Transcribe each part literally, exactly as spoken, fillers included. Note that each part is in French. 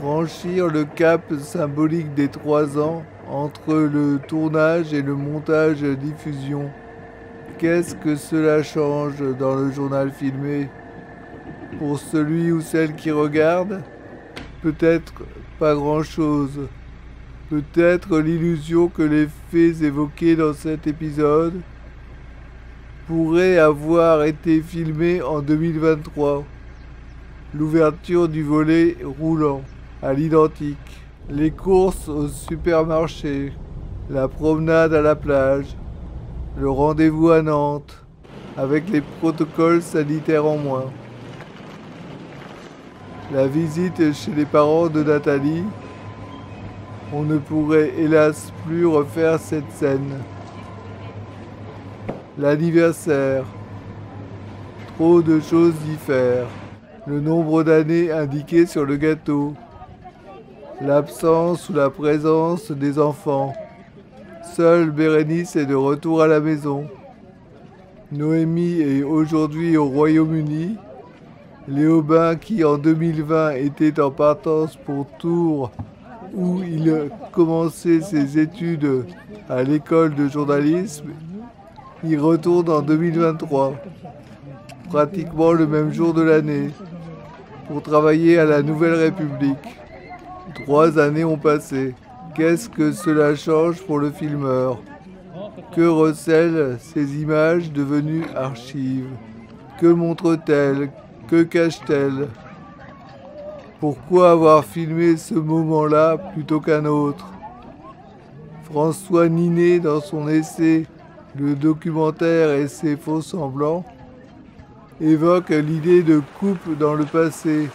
franchir le cap symbolique des trois ans entre le tournage et le montage-diffusion. Qu'est-ce que cela change dans le journal filmé? Pour celui ou celle qui regarde, peut-être pas grand-chose. Peut-être l'illusion que les faits évoqués dans cet épisode pourraient avoir été filmés en deux mille vingt-trois. L'ouverture du volet roulant, à l'identique. Les courses au supermarché, la promenade à la plage, le rendez-vous à Nantes, avec les protocoles sanitaires en moins. La visite chez les parents de Nathalie, on ne pourrait hélas plus refaire cette scène. L'anniversaire, trop de choses diffèrent. Le nombre d'années indiquées sur le gâteau, l'absence ou la présence des enfants. Seule Bérénice est de retour à la maison. Noémie est aujourd'hui au Royaume-Uni. Léobin, qui en deux mille vingt était en partance pour Tours, où il commençait ses études à l'école de journalisme, y retourne en deux mille vingt-trois, pratiquement le même jour de l'année, pour travailler à la Nouvelle République. Trois années ont passé. Qu'est-ce que cela change pour le filmeur? Que recèlent ces images devenues archives? Que montrent-elles? Que cachent-elles? Pourquoi avoir filmé ce moment-là plutôt qu'un autre? François Ninet, dans son essai « Le documentaire et ses faux-semblants », évoque l'idée de coupe dans le passé,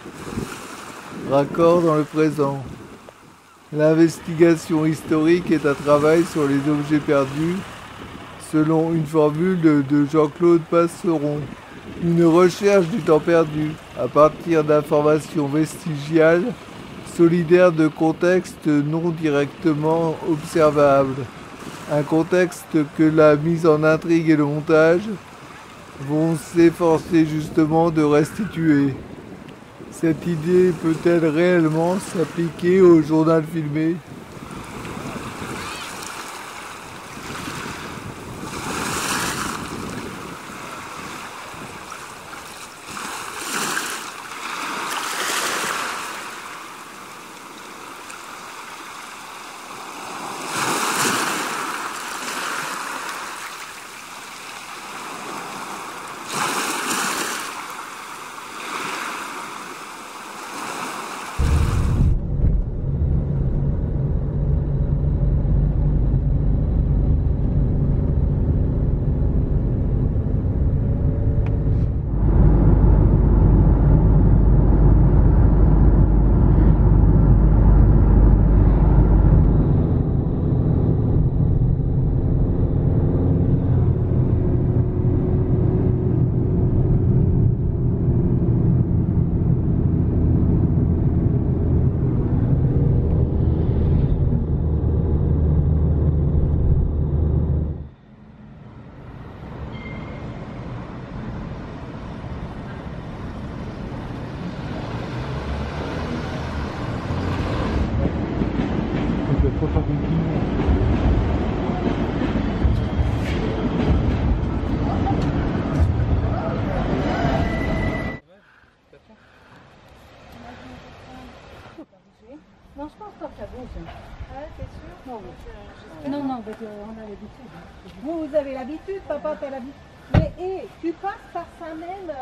raccord dans le présent. L'investigation historique est un travail sur les objets perdus, selon une formule de, de Jean-Claude Passeron. Une recherche du temps perdu, à partir d'informations vestigiales, solidaires de contextes non directement observables. Un contexte que la mise en intrigue et le montage vont s'efforcer justement de restituer. Cette idée peut-elle réellement s'appliquer au journal filmé? Non, je pense pas que ça bouge. Ah, t'es sûr? Non, oui. Non, non, parce qu'on a l'habitude. Vous, vous avez l'habitude, papa, t'as l'habitude. Mais hé, hey, tu passes par ça même.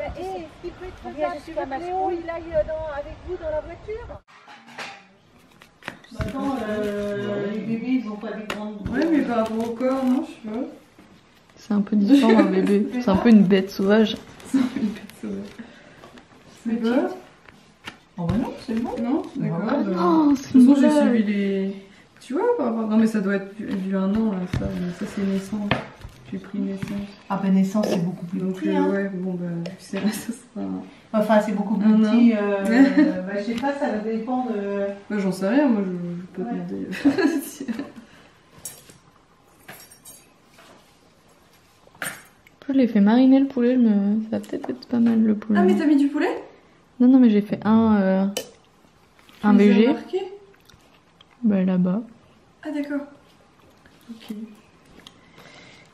Hé, hey, ce qui peut être faisable, c'est que Léo, il aille dans, avec vous dans la voiture. Maintenant, euh, les bébés, ils n'ont pas des grandes... Oui, mais pas un gros corps, non, je veux. C'est un peu différent, un bébé. C'est un peu une bête sauvage. C'est un peu une bête sauvage. C'est quoi? Oh bah non, c'est bon. Non, d'accord. Oh, bah, de toute façon, j'ai suivi les... Tu vois, par rapport... Non, mais ça doit être du un an, là, ça. Mais ça, c'est naissance. J'ai pris naissance. Ah bah naissance, c'est beaucoup plus donc, petit, euh, hein. Ouais, bon, bah, tu sais, là, ça sera... Enfin, c'est beaucoup plus un petit. Euh, euh, bah, je sais pas, ça dépend de... Bah, j'en sais rien, moi, je, je peux ouais. Te demander... Je l'ai fait mariner, le poulet, mais ça va peut-être être pas mal, le poulet. Ah, mais t'as mis du poulet ? Non, non, mais j'ai fait un... Euh... Un B G. Bah là-bas. Ah d'accord. Ok.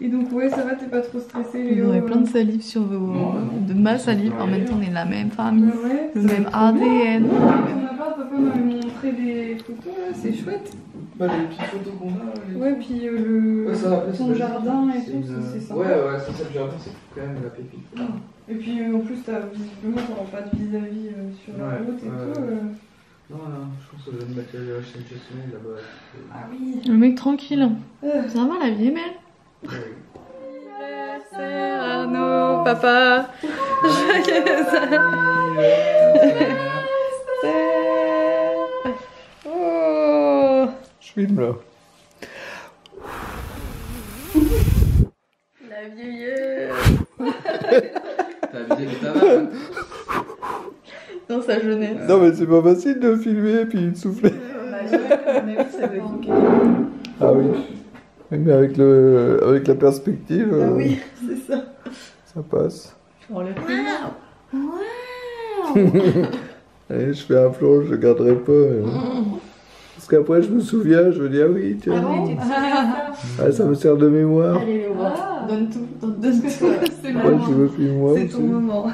Et donc ouais, ça va, t'es pas trop stressée, Léo? Vous aurez plein de salive sur vos... Non, non. De ma salive, en même temps on est la même famille, bah ouais, le même A D N. Ton appart, papa m'avait montré des photos là, c'est chouette. Bah les petites photos qu'on a... Les... Ouais, puis euh, le... Ouais, ça, après, ton jardin et tout, une... c'est sympa. Ouais, ouais, c'est ça, le jardin, c'est quand même la pépite. Ah. Et puis euh, en plus, visiblement, t'auras pas de vis-à-vis euh, sur ouais, la route et ouais, tout. Ouais. Euh... Non, non, je pense que ça va me mettre le H M G là-bas. Ah oui. Le mec tranquille. Euh... Ça va, la vie est belle. Anniversaire Arnaud, papa. Joyeux anniversaire. Oh, je filme là. La vieillesse. T'as abusé du tabac hein. Dans sa jeunesse. Non mais c'est pas facile de filmer et puis de souffler. Ah oui. Mais avec, le, avec la perspective, ah oui, euh, c'est ça. Ça passe. Waouh, waouh. Allez, je fais un plonge, je ne garderai pas. Mais... Parce qu'après, je me souviens, je me dis, ah oui, tiens. Ah oui, tu te souviens. Ah, ça me sert de mémoire. Allez, Léo, ah. Donne tout, donne, donne tout. C'est ouais, ton moment.